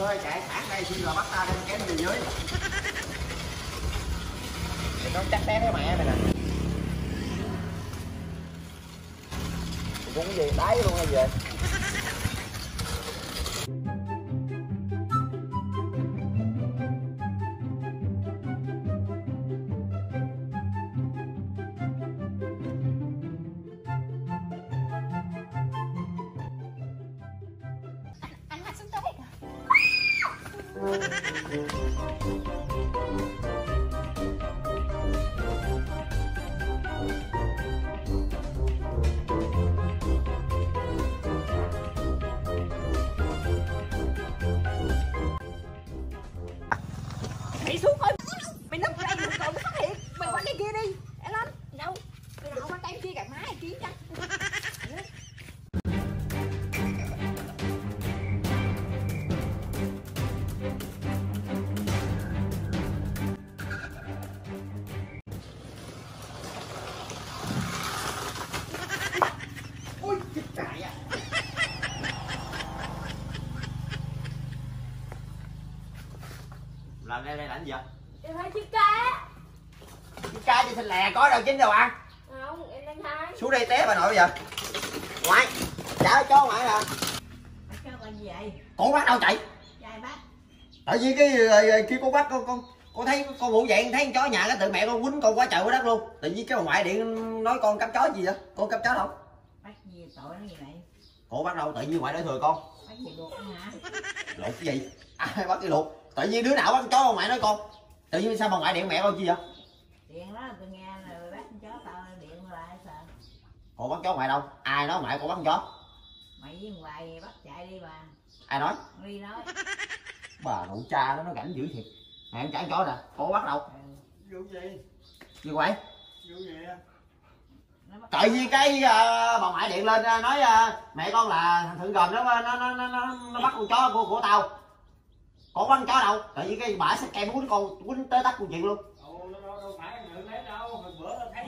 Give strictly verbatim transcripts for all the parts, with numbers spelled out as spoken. Chơi chạy thẳng đây xin rồi bắt ta đem kém từ dưới. Nó chắc té cái mẹ mày nè. Cũng cái gì đáy luôn hay vậy? Mày xuống thôi. Mày nấp ở đây mình còn phát hiện. Mày qua cái kia đi. Em lên. Đâu? Mày đâu qua tay kia gạt má hay kiếm chắc. Làm đây đây làm gì vậy? Em hái chiếc cá. Chiếc cá thì thịt lè có đâu chín đâu ăn. Không, em đang hái. Xuống đây té bà nội vậy? Ngoại, trả cho ngoại hả? Cho con gì vậy? Con bắt đâu chạy? Chạy bắt. Tại vì cái khi con bắt con con con thấy con ngủ dậy thấy con chó nhà cái tự mẹ con quýnh con quá trời quá đất luôn. Tự nhiên cái bà ngoại điện nói con cắp chó gì vậy? Con cắp chó không? Bắt gì tội nó gì vậy? Con bắt đâu tự nhiên ngoại để thừa con. Bắt gì luộc hả? Luộc cái gì? Ai bắt cái luộc? Tự nhiên đứa nào bắt chó bà ngoại nói con. Tự nhiên sao bà ngoại điện mẹ con chi vậy? Điện đó là tôi nghe là bắt chó tao điện lại sợ. Con bắt chó ngoại đâu? Ai nói ngoại con bắt chó? Mày với ngoại bắt chạy đi bà. Ai nói? Huy nói. Bà nội cha nó nó rảnh dữ thiệt. Mẹ em chạy chó nè, con bắt đâu? Vụ gì? Gì ngoại? Vụ gì á? Tự nhiên cái uh, bà ngoại điện lên uh, nói uh, mẹ con là thằng thượng gần nó nó nó nó, nó bắt con chó của của tao. Con quăng chó đâu? Tại vì cái bãi sách kem quýnh con quýnh tới tắt con chuyện luôn. Ồ, nó đâu, đâu phải người lấy đâu, hồi bữa tao thấy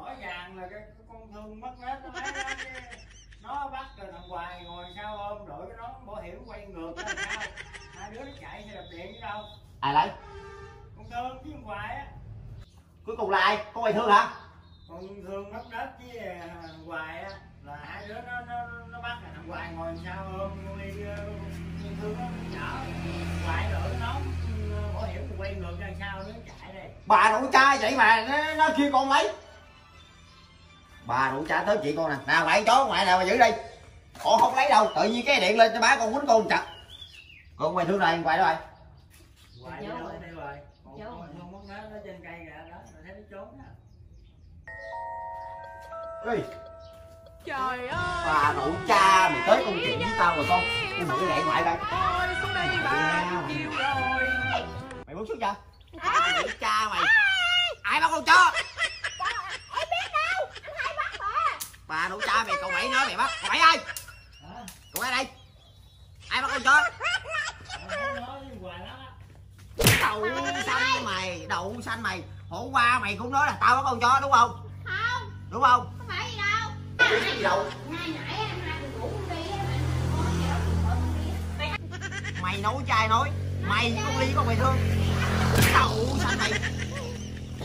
rõ ràng là cái con thương mất nết nó lấy nó, nó bắt rồi thằng Hoài ngồi sau ôm đội cái nón bảo hiểm quay ngược ra sao? Hai đứa nó chạy thì đập điện chứ đâu? Ai lấy? Con thương chứ thằng Hoài á. Cuối cùng là ai? Con mày thương hả? Con thương mất nết với thằng Hoài á là hai đứa nó nó nó bắt rồi thằng Hoài ngồi sau ôm đi con thương nó chở. Lại nữa nó bảo hiểm quay ngược ra sao nó chạy đây. Bà nội cha vậy mà nó nó kêu con lấy. Bà nội cha tới chị con nè. Nào bạn chó ngoại nào mà giữ đi. Con không lấy đâu, tự nhiên cái điện lên cho bá con quýnh con chặt. Con quay thứ này quay đó rồi. Quay đâu rồi đây rồi. Con không mất nó nó trên cây kìa đó, rồi thấy nó trốn đó. Ê. Trời ơi. Bà nội cha mày tới công chuyện với tao rồi con. Nhưng mà cái lẹ ngoại đây. Ôi xuống đây đi bà. Kêu rồi. Mày muốn xuống chưa? À, cha mày. Ai bắt con chó? Em biết đâu. Anh hai bắt bà. Bà nội cha mày cậu bảy nói mày bắt. Cậu bảy ơi. Cậu bảy đây. Ai bắt con chó? Đậu xanh mày, đậu xanh mày. Hôm qua mày cũng nói là tao bắt con chó đúng không? Không. Đúng không? Không phải gì đâu. Không phải gì đâu. Mày nói cho ai nói, mày với con Ly con mày thương. Đậu xanh mày.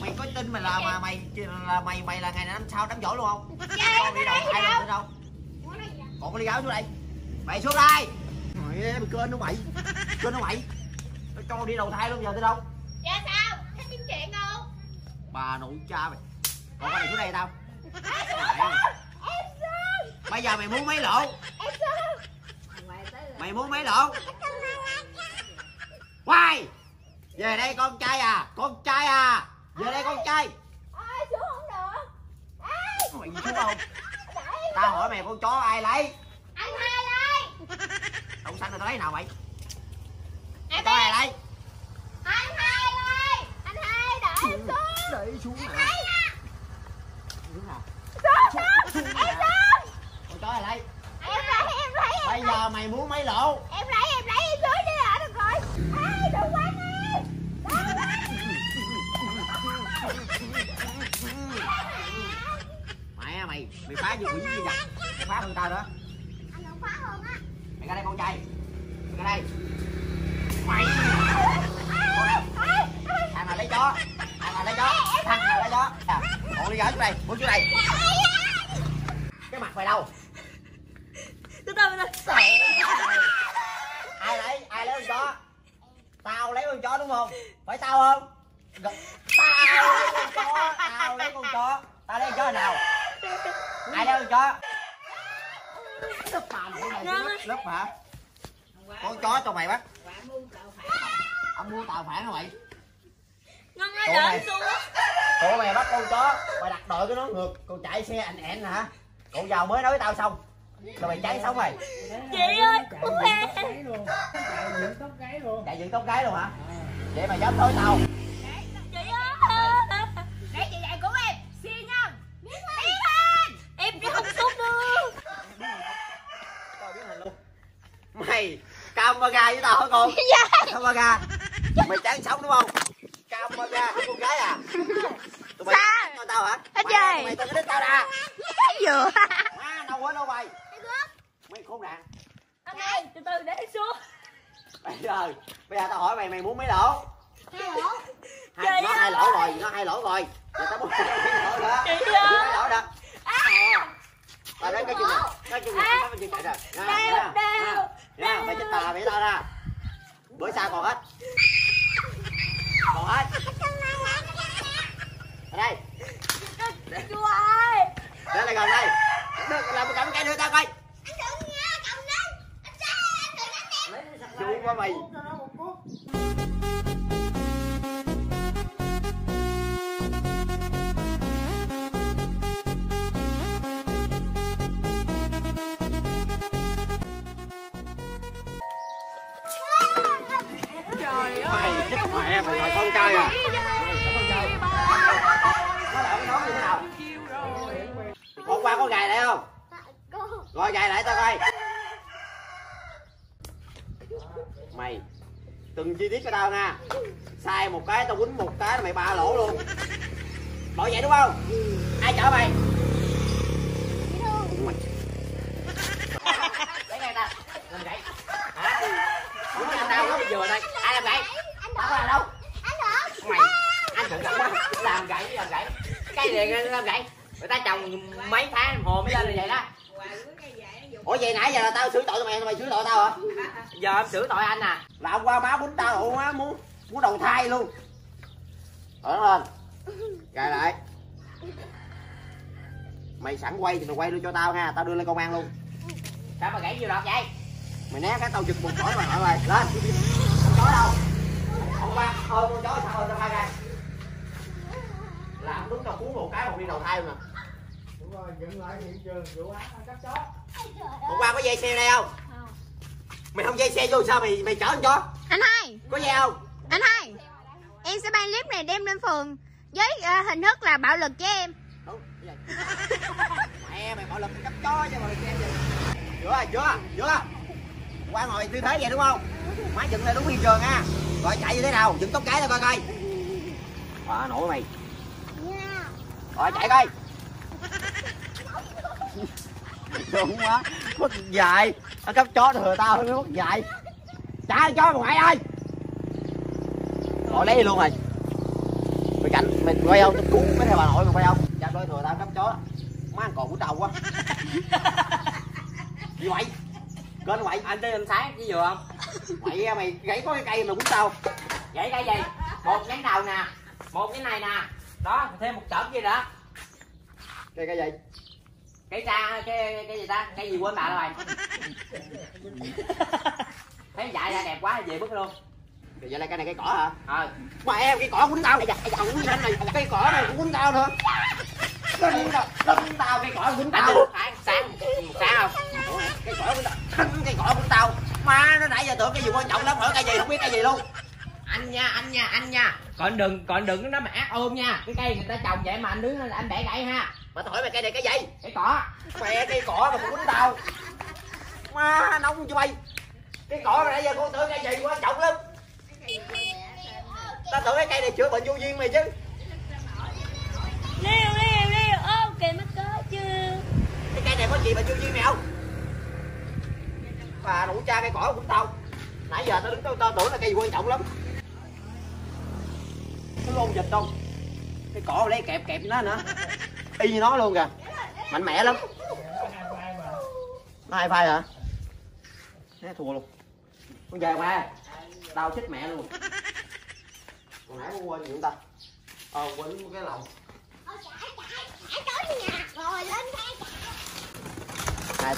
Mày có tin mày là mà mày là mày mày là ngày năm sau đám giỗ luôn không? Con đi đâu, ai đâu đâu. Còn con Ly gáo xuống đây. Mày xuống đây. Mày kênh nó mày. Kênh nó mày. Nó cho đi đầu thai luôn giờ tới đâu? Dạ sao? Thấy tiếng chuyện không? Bà nội cha mày. Còn con này xuống đây tao. Bây giờ mày muốn mấy lỗ? Mày muốn mấy lỗ? Quay về đây con trai à, con trai à, về đây con trai. Ai xuống không được? Mày xuống không? Tao hỏi mày con chó ai lấy? Anh hai lấy. Đậu xanh là tao lấy nào mày? Con chó ai lấy? Anh hai lấy. Anh hai để em xuống. Để xuống nè. Xuống nè. Xuống xuống. Em xuống. Con chó ai lấy? Em lấy em lấy. Bây giờ mày muốn mấy lỗ? Em lấy em lấy em xuống đi hả được rồi. Đừng quay đi. Mẹ mày, mày phá vô quỷ gì vậy? Mày phá hơn tao nữa. Anh không phá hơn á. Mày ra đây con trai. Mày ra đây. mày. Thằng nào lấy chó, thằng nào lấy chó, thằng nào lấy chó. Bộ đi gỡ xuống đây, bộ xuống đây. Cái mặt mày đâu? Từ từ từ từ. Ai lấy, ai lấy con chó? Tao lấy con chó đúng không? Phải tao không? Tao lấy con chó, tao lấy con chó. Tao lấy con chó nào? Ai lấy con chó? Lớp hả? Con chó cho mày bắt. Ông mua tàu phản hả mày? Ngon ơi, đợi xuống á. Tụi mày bắt con chó, mày đặt đội của nó ngược, cậu chạy xe ảnh ảnh hả? Cậu giàu mới nói với tao xong. Rồi mày cháy sống mày. Chị ơi, uống em. Chạy dưỡng tóc gái luôn. Chạy dưỡng tóc gái luôn hả? Vậy mày dám thôi tao. Chị ơi. Để chị dạy của em. Xì nhau. Biến hình. Em nó không xuống được. Tao biến hình luôn. Mày camera với tao hả con? Dạ. Camera. Mày chán sống đúng không? Camera của con gái à? Tụi mày cho tao hả? Hết rồi. Mày đừng có đến tao nè. Vừa. Má đâu hết đâu mày. Mày khốn nạn. Anh ơi, từ từ để xuống. Bây giờ, bây giờ tao hỏi mày mày muốn mấy lỗ? Hai lỗ. Hai nó hai lỗ rồi, nó hai lỗ rồi. Giờ tao muốn mấy lỗ nữa. Chị ơi. Mấy lỗ đó. Tao lấy cái chừng này, cái chừng này nó chừng chạy rồi. Nè, nè, mày chết tà mày tao ra. Bữa sau còn hết. Còn hết. Đây. Chú ơi. Đây lại gần đây. Được, làm một cắm cái nữa tao coi. Đúng quá mày. Trời ơi, chết mẹ mày là con trai à. Nó đợi nó như thế nào? Hôm qua có gài lại không? Rồi gài lại tao coi. Mày từng chi tiết cho tao nha, sai một cái tao quýnh một cái mày ba lỗ luôn. Bỏ vậy đúng không? Ai chở mày? Lấy ngay ta làm gãy hả? Đúng anh tao nó vừa đây. Ai làm gãy? Tao làm đâu? Mày anh thử làm làm gãy làm gãy cái này làm gãy người ta trồng mấy tháng đồng hồ mới lên là vậy đó. Ủa vậy nãy giờ là tao xử tội tụi mày, tụi mày xử tội tao hả? Giờ em xử tội anh à. Là hôm qua má bún tao hụt má muốn muốn đầu thai luôn. Ở nó lên. Gài lại. Mày sẵn quay thì mày quay luôn cho tao ha, tao đưa lên công an luôn. Sao mà gãy nhiều đọt vậy? Mày né cái tao giật một cõi mà hỏi mày, lên. Con chó đâu? Hôm qua ôm con chó sao tao hai đây. Làm đúng tao cuốn một cái một đi đầu thai luôn nè. Đúng rồi, dẫn lại hiện trường vụ án bắt chó. Hôm qua có dây xe đây không? Không. Mày không dây xe vô sao mày mày chở con chó? Anh hai. Có dây không? Anh hai. Em sẽ ban clip này đem lên phường với uh, hình thức là bạo lực với em. Đúng. Mẹ mày bạo lực cấp chó cho mày em vậy. Giữa giữa giữa. Qua ngồi tư thế vậy đúng không? Má dựng lên đúng hiện trường ha. Rồi chạy như thế nào? Dựng tóc cái tao coi coi. Quá nổi mày. Rồi chạy coi. Đúng quá, mất dạy. Nó cắp chó thừa tao, nó mất dạy. Trả chó ngoại ơi. Rồi lấy đi luôn rồi. Mày cạnh, mày quay không? Tao cuốn cái theo bà nội mày quay không? Dạ đôi thừa tao cắp chó. Má ăn còn của đầu quá. Gì vậy? Kênh quậy, anh tới em sáng chứ vừa không? Quậy ra mày gãy có cái cây mà cũng tao. Gãy cái gì? Một nhánh đầu nè. Một cái này nè. Đó, thêm một chởm gì đó. Cây cái gì? Cái ra cái cái gì ta, cái gì quên bà rồi. Thấy dạy ra đẹp quá về bước luôn. Thì vậy là cái này cái cỏ hả? Ờ. Mà em cái cỏ của tao này, cái cỏ này của tao nữa. Đừng đâu, đừng tao cái cỏ của tao. Phải sáng, sáng không? Cái cỏ của tao, cái cỏ của tao. Má nó nãy giờ tưởng cái gì quan trọng lắm, hỏi cái gì không biết cái gì luôn. Anh nha, anh nha, anh nha. Còn đừng, còn đừng nó mà ác ôm nha. Cái cây người ta trồng vậy mà anh đứng là anh bẻ gãy ha. Mà tao hỏi mày cây này cái gì? Cái cỏ. Mẹ cây cỏ mà cũng quýnh tao. Má nóng cho bay. Cái cỏ mà nãy giờ con tưởng cái gì quá trọng lắm. Tao tưởng cái cây này chữa bệnh vô duyên mày chứ. Liêu liêu liêu ôm kìa mắc cỡ chưa. Cái cây này có gì mà vô duyên mày không? Bà đủ cha cây cỏ của tao. Nãy giờ tao đứng tao, tao tưởng là cây gì quan trọng lắm. Nó luôn dịch không? Cái cỏ lấy kẹp kẹp nó nữa. Y như nó luôn kìa. Mạnh mẽ lắm. Nó hai phai hả? Nó thua luôn. Con về mà. Tao chết mẹ luôn. Hồi nãy quên gì ta? Ờ à, quên cái lồng. Rồi lên chạy.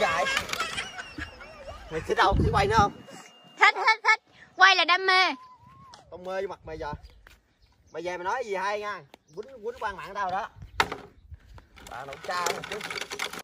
Chạy. Mày thích đâu? Thích quay nữa không? Thích thích thích. Quay là đam mê. Tao mê vô mặt mày giờ. Mày về mày nói gì hay nha. Quýnh quýnh quan mạng tao đó. Bà nội cha chứ.